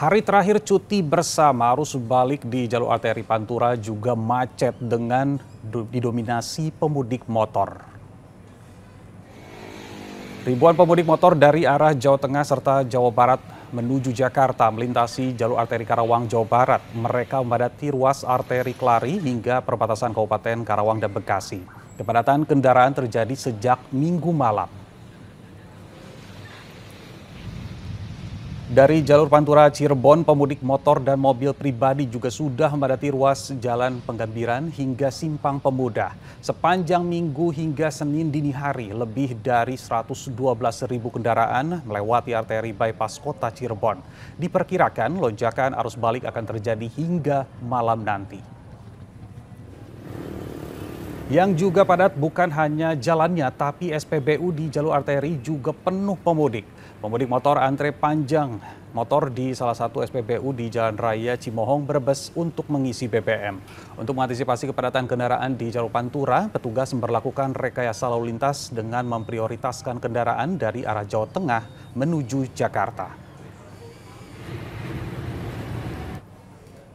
Hari terakhir cuti bersama arus balik di jalur arteri Pantura juga macet dengan didominasi pemudik motor. Ribuan pemudik motor dari arah Jawa Tengah serta Jawa Barat menuju Jakarta melintasi jalur arteri Karawang, Jawa Barat. Mereka memadati ruas arteri Kelari hingga perbatasan Kabupaten Karawang dan Bekasi. Kepadatan kendaraan terjadi sejak Minggu malam. Dari jalur Pantura Cirebon, pemudik motor dan mobil pribadi juga sudah memadati ruas Jalan Penggambiran hingga Simpang Pemuda. Sepanjang Minggu hingga Senin dini hari, lebih dari 112.000 kendaraan melewati arteri bypass kota Cirebon. Diperkirakan lonjakan arus balik akan terjadi hingga malam nanti. Yang juga padat bukan hanya jalannya, tapi SPBU di jalur arteri juga penuh pemudik. Pemudik motor antre panjang motor di salah satu SPBU di Jalan Raya Cimohong, Brebes untuk mengisi BBM. Untuk mengantisipasi kepadatan kendaraan di jalur Pantura, petugas memperlakukan rekayasa lalu lintas dengan memprioritaskan kendaraan dari arah Jawa Tengah menuju Jakarta.